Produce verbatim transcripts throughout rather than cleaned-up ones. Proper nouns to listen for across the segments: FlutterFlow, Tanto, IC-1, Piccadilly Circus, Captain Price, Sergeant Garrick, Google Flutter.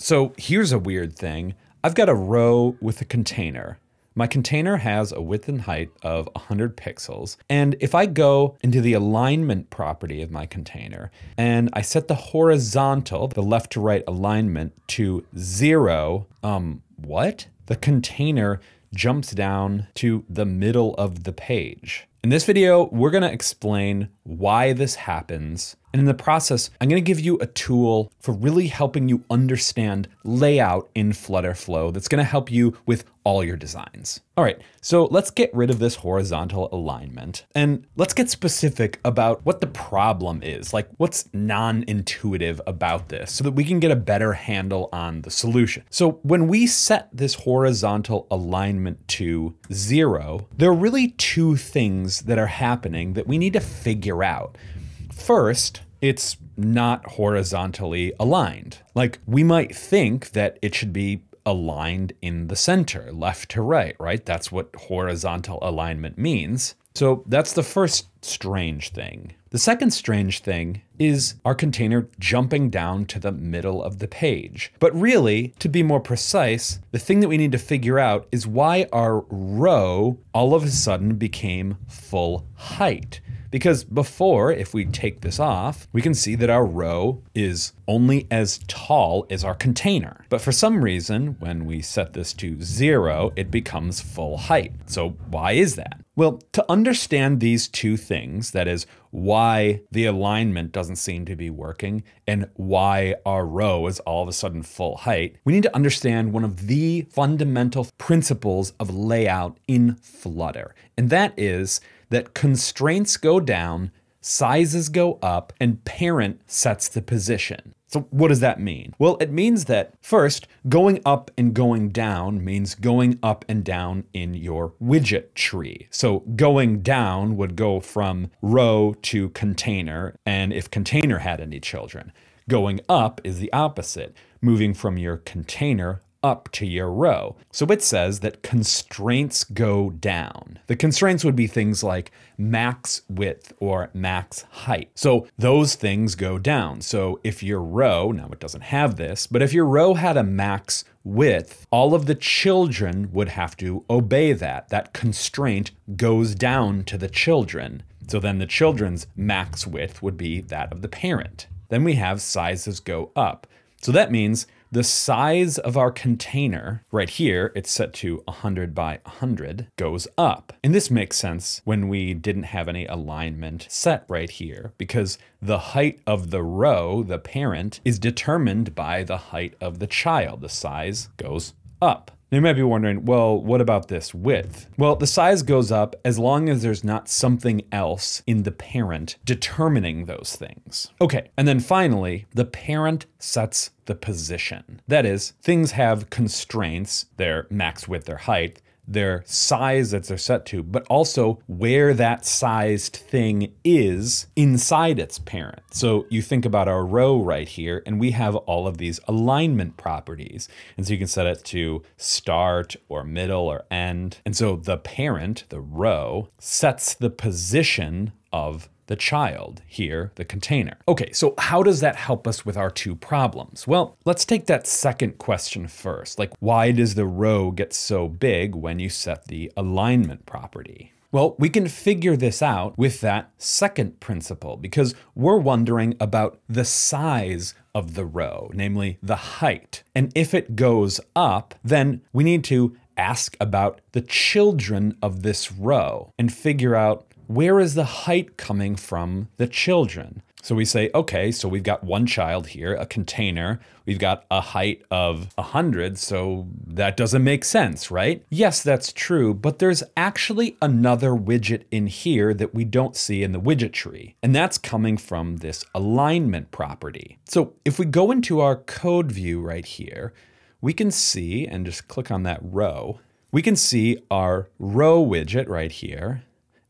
So here's a weird thing. I've got a row with a container. My container has a width and height of one hundred pixels. And if I go into the alignment property of my container and I set the horizontal, the left to right alignment to zero, um, what? The container jumps down to the middle of the page. In this video, we're gonna explain why this happens. And in the process, I'm gonna give you a tool for really helping you understand layout in FlutterFlow that's gonna help you with all your designs. All right, so let's get rid of this horizontal alignment and let's get specific about what the problem is, like what's non-intuitive about this so that we can get a better handle on the solution. So when we set this horizontal alignment to zero, there are really two things that are happening that we need to figure out. First, it's not horizontally aligned. Like we might think that it should be aligned in the center, left to right, right? That's what horizontal alignment means. So that's the first strange thing. The second strange thing is our container jumping down to the middle of the page. But really, to be more precise, the thing that we need to figure out is why our row all of a sudden became full height. Because before, if we take this off, we can see that our row is only as tall as our container. But for some reason, when we set this to zero, it becomes full height. So why is that? Well, to understand these two things, that is why the alignment doesn't seem to be working and why our row is all of a sudden full height, we need to understand one of the fundamental principles of layout in Flutter. And that is that constraints go down, sizes go up, and parent sets the position. So what does that mean? Well, it means that first, going up and going down means going up and down in your widget tree. So going down would go from row to container, and if container had any children. Going up is the opposite, moving from your container up to your row. So it says that constraints go down. The constraints would be things like max width or max height. So those things go down. So if your row, now it doesn't have this, but if your row had a max width, all of the children would have to obey that. That constraint goes down to the children. So then the children's max width would be that of the parent. Then we have sizes go up. So that means the size of our container right here, it's set to one hundred by one hundred, goes up. And this makes sense when we didn't have any alignment set right here, because the height of the row, the parent, is determined by the height of the child. The size goes up. Now you might be wondering, well, what about this width? Well, the size goes up as long as there's not something else in the parent determining those things. Okay, and then finally, the parent sets the position. That is, things have constraints, their max width, their height, their size that they're set to, but also where that sized thing is inside its parent. So you think about our row right here, and we have all of these alignment properties. And so you can set it to start or middle or end. And so the parent, the row, sets the position of the child, here, the container. Okay, so how does that help us with our two problems? Well, let's take that second question first. Like, why does the row get so big when you set the alignment property? Well, we can figure this out with that second principle because we're wondering about the size of the row, namely the height. And if it goes up, then we need to ask about the children of this row and figure out where is the height coming from the children? So we say, okay, so we've got one child here, a container, we've got a height of one hundred, so that doesn't make sense, right? Yes, that's true, but there's actually another widget in here that we don't see in the widget tree, and that's coming from this alignment property. So if we go into our code view right here, we can see, and just click on that row, we can see our row widget right here,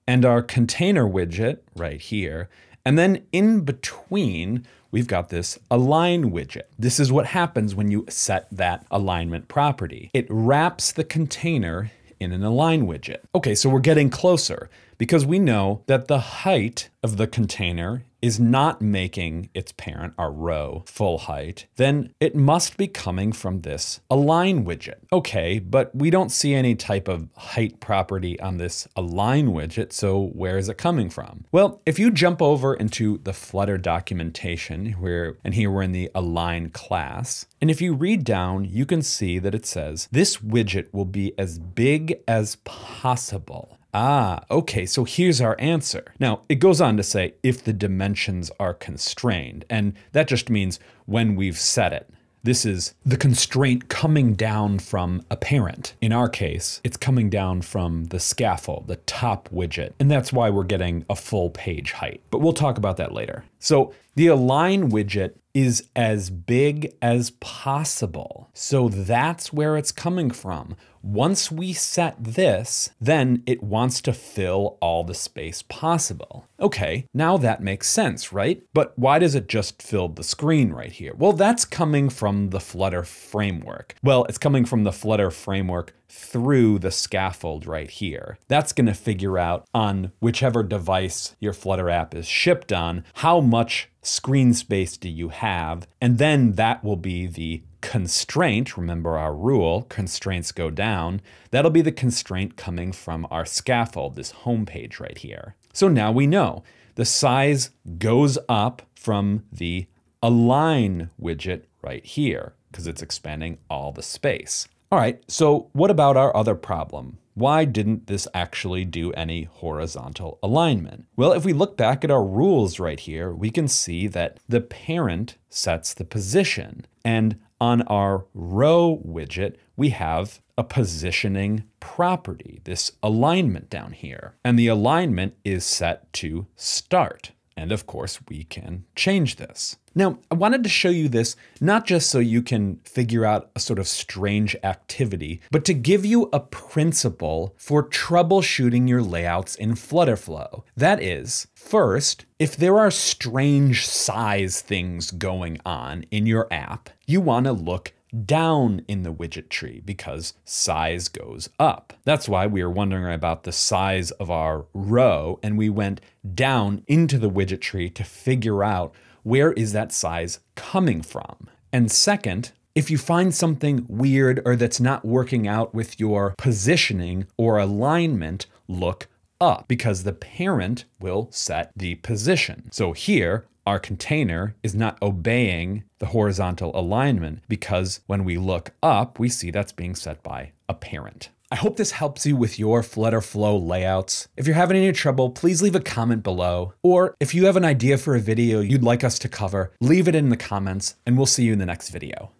and our container widget right here. And then in between, we've got this align widget. This is what happens when you set that alignment property. It wraps the container in an align widget. Okay, so we're getting closer because we know that the height of the container is not making its parent, our row, full height, then it must be coming from this align widget. Okay, but we don't see any type of height property on this align widget, so where is it coming from? Well, if you jump over into the Flutter documentation, where, and here we're in the align class, and if you read down, you can see that it says, this widget will be as big as possible. Ah, okay, so here's our answer. Now, it goes on to say if the dimensions are constrained, and that just means when we've set it. This is the constraint coming down from a parent. In our case, it's coming down from the scaffold, the top widget, and that's why we're getting a full page height. But we'll talk about that later. So the align widget is as big as possible. So that's where it's coming from. Once we set this, then it wants to fill all the space possible. Okay, now that makes sense, right? But why does it just fill the screen right here? Well, that's coming from the Flutter framework. Well, it's coming from the Flutter framework through the scaffold right here. That's gonna figure out on whichever device your Flutter app is shipped on, how much screen space do you have? And then that will be the constraint. Remember our rule, constraints go down. That'll be the constraint coming from our scaffold, this home page right here. So now we know the size goes up from the align widget right here because it's expanding all the space. All right, so what about our other problem? Why didn't this actually do any horizontal alignment? Well, if we look back at our rules right here, we can see that the parent sets the position. And on our row widget, we have a positioning property, this alignment down here. And the alignment is set to start. And of course, we can change this. Now, I wanted to show you this, not just so you can figure out a sort of strange activity, but to give you a principle for troubleshooting your layouts in FlutterFlow. That is, first, if there are strange size things going on in your app, you want to look down in the widget tree because size goes up. That's why we were wondering about the size of our row, and we went down into the widget tree to figure out where is that size coming from. And second, if you find something weird or that's not working out with your positioning or alignment, look up because the parent will set the position. So here, our container is not obeying the horizontal alignment because when we look up, we see that's being set by a parent. I hope this helps you with your FlutterFlow layouts. If you're having any trouble, please leave a comment below. Or if you have an idea for a video you'd like us to cover, leave it in the comments and we'll see you in the next video.